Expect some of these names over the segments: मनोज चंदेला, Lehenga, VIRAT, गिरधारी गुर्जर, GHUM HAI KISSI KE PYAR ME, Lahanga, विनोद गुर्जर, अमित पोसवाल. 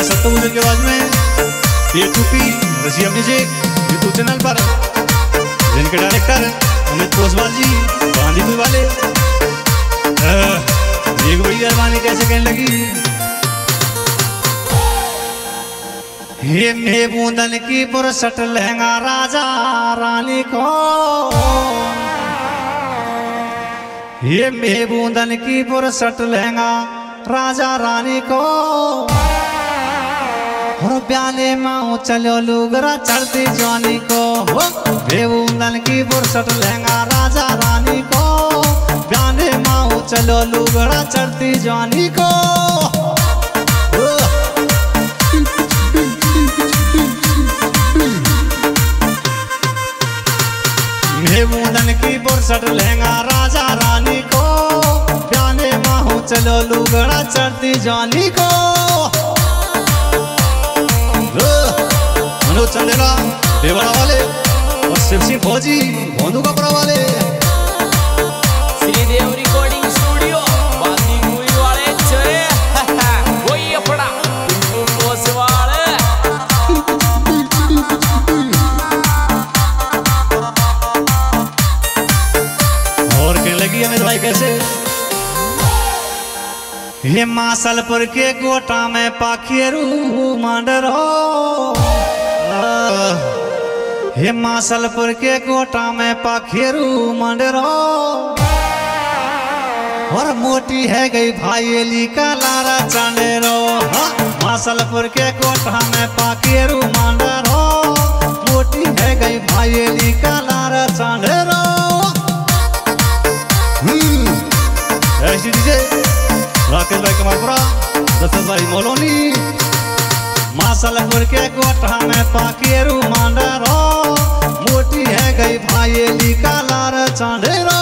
ये सत्तम भोजन के बाजू में ये टूपी रसी अपनी जी यूट्यूब चैनल पर जिनके डायरेक्टर अमित पोसवाल जी गांधीपुर वाले एक बड़ी अरमानी कैसे कहने लगी। ये मे बूंदन की बुरसट लहंगा राजा रानी को, ये मे बूंदन की बुरसट लहंगा राजा रानी को हो ब्याले माओ चलो लुगरा चढ़ती जवानी को, हो बेबूंदन की बुरसट लहंगा राजा रानी को ब्याले माओ चलो लुगरा चढ़ती जवानी को। बेबूंदन की बुरसट लहंगा राजा रानी को ब्याले माओ चलो लुगरा चढ़ती जवानी को। मनोज चंदेला देवरा वाले और शिव सिंह फौजी भोंदू कपड़ा वाले श्रीदेव रिकॉर्डिंग स्टूडियो बांदी मूवी वाले चले वही अपना बोस वाले। और कहने लगी हमें भाई कैसे हिमाचलपुर के कोटा में पाखिरू मांडरो, हिमाचलपुर के कोटा में पाखेरू मंडरो और मोटी है गई भाईली का लारा चंडेरो। हिमाचलपुर के कोटा में पाखेरू मंडरो मोटी है गई भाईली का लारा चंडेरो। ऐसी डीजे राकेश भाई कमालपुरा दशरथ भाई मोलोनी हिमाचलपुर के कोठा में पाकेरू मांडरो मोटी है गई भाईली का लारा चंडेरो।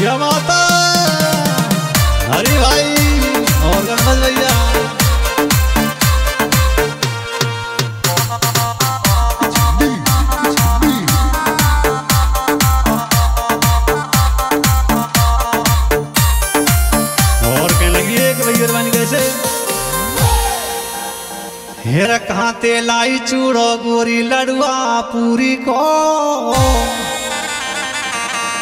क्या बात है हरी भाई और गणपत भैया। हेरा कहाँ तेलाई चूड़ो गोरी लड़ुआ पूरी को,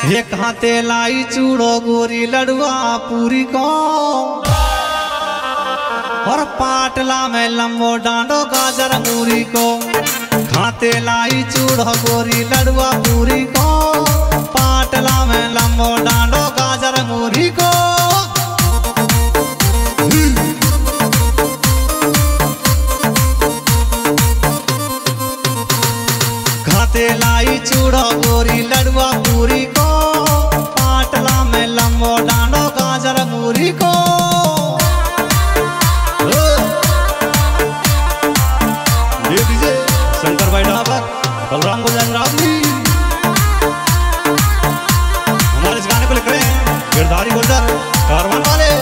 हे कहाँ तेलाई चूड़ो गोरी लड़ुआ पूरी को और पाटला में लंबो डांडो गाजर मूरी को। खाते लाई चूड़ो गोरी लड़ुआ पूरी को पाटला में लंबो डांडो गाजर मूरी को। लाई चूड़ा गोरी लड़ुआ पूरी को पाटला में लंबो डांडो गाजर मूरी को। ये डीजे शंकर भाई ढाबर बलराम गोजान रावली हमारे इस गाने को लिख रहे हैं गिरधारी गुर्जर कारवान वाले।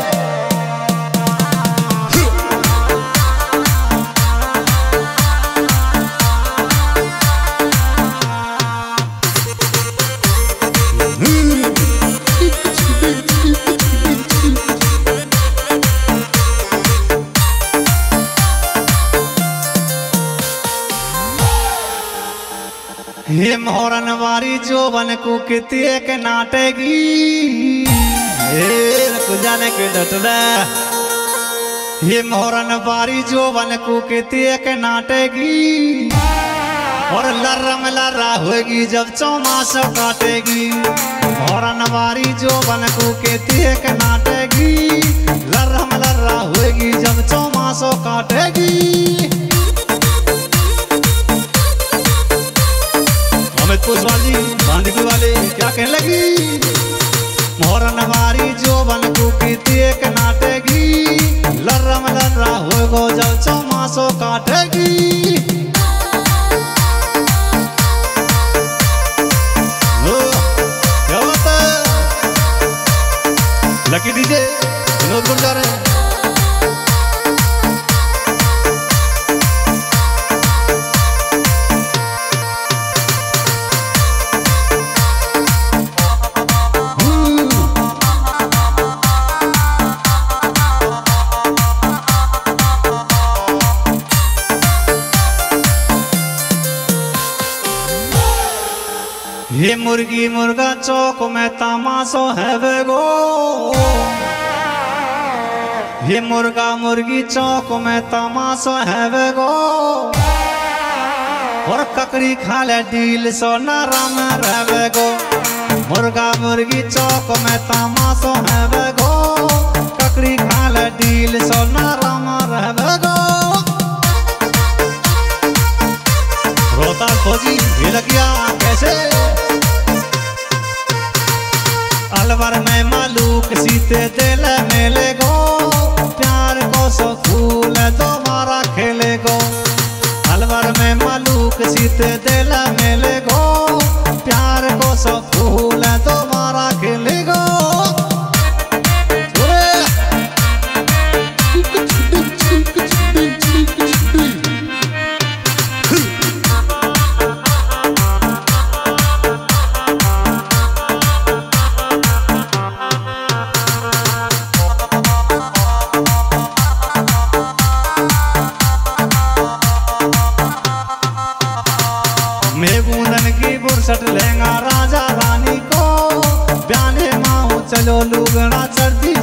हे मोहरन वारी जोवन को कितेक नाटेगी जाने के डटला, हे मोहरन वारी जोवन को कितेक नाटेगी और लर्रम लर्रा होगी जब चौमास काटेगी। मोहरन वारी जोवन को कितेक नाटेगी लर्रम लर्रा होगी जब चौमास काटेगी। पोसवाली गांधीपुर वाले क्या कहने लगी। मोहरन वारी जोवन को कितेक नाटेगी लर्रम लर्रा होगो जब चौमासो काटेगी। लकी डीजे विनोद गुर्जर मुर्गी मुर्गा चौक में तमाशो है बेगो। ये मुर्गा मुर्गी चौक में तमाशो है बेगो। और ककड़ी खाले डील सो नरम है बेगो। मुर्गा मुर्गी चौक में तमाशो है बेगो। ककड़ी खाले डील सो नरम है बेगो। रोता खोजी लगिया कैसे अलवर में मालूक सीते दिल मेले गो। प्यार को सो फूल दोबारा खेले गो। अलवर में मालूक सीते दिल मेले गो। प्यार को सो फूल दोबारा खेले गो। लेंगा राजा रानी को ब्याने माऊ चलो लुगड़ा चढ़ती